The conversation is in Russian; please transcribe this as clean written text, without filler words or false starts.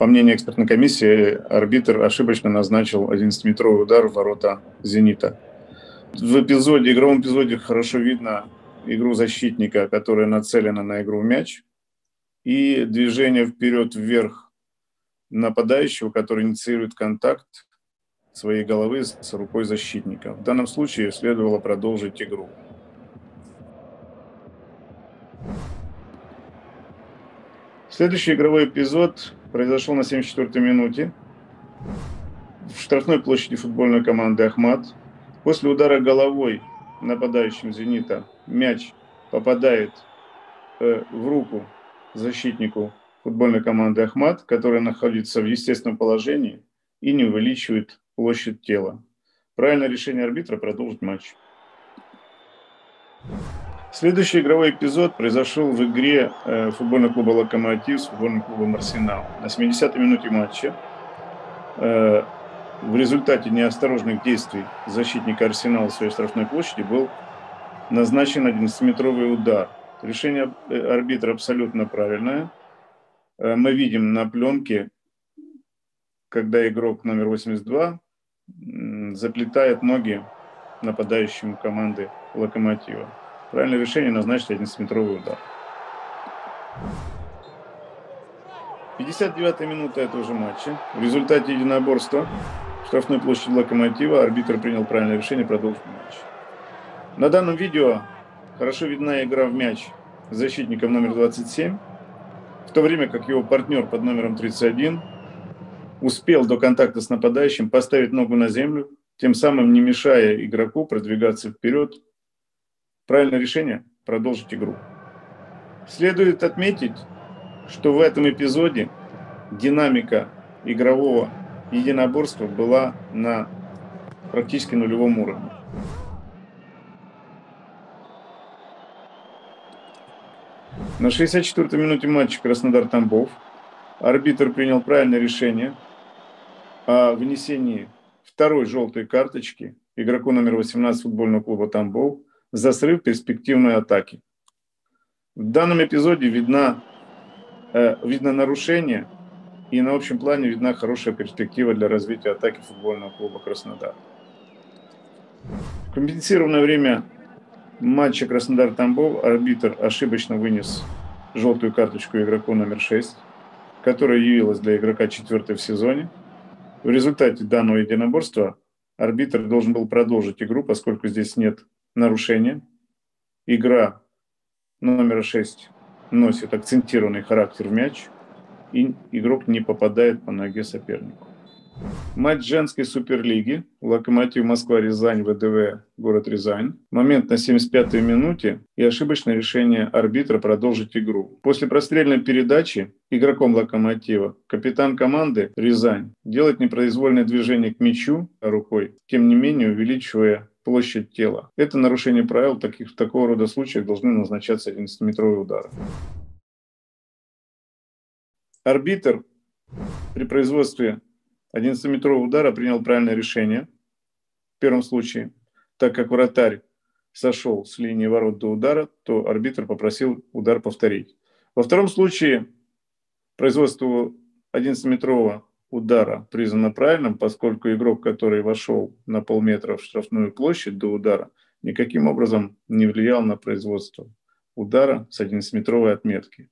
По мнению экспертной комиссии, арбитр ошибочно назначил 11-метровый удар в ворота «Зенита». В игровом эпизоде хорошо видно игру защитника, которая нацелена на игру в мяч, и движение вперед-вверх нападающего, который инициирует контакт своей головы с рукой защитника. В данном случае следовало продолжить игру. Следующий игровой эпизод произошел на 74-й минуте в штрафной площади футбольной команды «Ахмат». После удара головой нападающим «Зенита» мяч попадает в руку защитнику футбольной команды «Ахмат», которая находится в естественном положении и не увеличивает площадь тела. Правильное решение арбитра — продолжить матч. Следующий игровой эпизод произошел в игре футбольного клуба «Локомотив» с футбольным клубом «Арсенал». На 70-й минуте матча в результате неосторожных действий защитника «Арсенала» в своей штрафной площади был назначен 11-метровый удар. Решение арбитра абсолютно правильное. Мы видим на пленке, когда игрок номер 82 заплетает ноги нападающему команды «Локомотива». Правильное решение — назначить 11-метровый удар. 59-я минута этого же матча. В результате единоборства в штрафной площади «Локомотива» арбитр принял правильное решение продолжить матч. На данном видео хорошо видна игра в мяч защитником номер 27, в то время как его партнер под номером 31 успел до контакта с нападающим поставить ногу на землю, тем самым не мешая игроку продвигаться вперед. Правильное решение — продолжить игру. Следует отметить, что в этом эпизоде динамика игрового единоборства была на практически нулевом уровне. На 64-й минуте матча Краснодар-Тамбов арбитр принял правильное решение о вынесении второй желтой карточки игроку номер 18 футбольного клуба «Тамбов» за срыв перспективной атаки. В данном эпизоде видно нарушение, и на общем плане видна хорошая перспектива для развития атаки футбольного клуба «Краснодар». В компенсированное время матча «Краснодар-Тамбов» арбитр ошибочно вынес желтую карточку игроку номер 6, которая явилась для игрока 4-й в сезоне. В результате данного единоборства арбитр должен был продолжить игру, поскольку здесь нет нарушение. Игра номера 6 носит акцентированный характер в мяч, и игрок не попадает по ноге сопернику. Матч женской суперлиги «Локомотив Москва-Рязань», ВДВ город Рязань. Момент на 75-й минуте и ошибочное решение арбитра продолжить игру. После прострельной передачи игроком «Локомотива» капитан команды «Рязань» делает непроизвольное движение к мячу рукой, тем не менее увеличивая площадь тела. Это нарушение правил. В такого рода случаях должны назначаться 11-метровые удары. Арбитр при производстве 11-метрового удара принял правильное решение в первом случае. Так как вратарь сошел с линии ворот до удара, то арбитр попросил удар повторить. Во втором случае производство 11-метрового удара признано правильным, поскольку игрок, который вошел на полметра в штрафную площадь до удара, никаким образом не влиял на производство удара с 11-метровой отметки.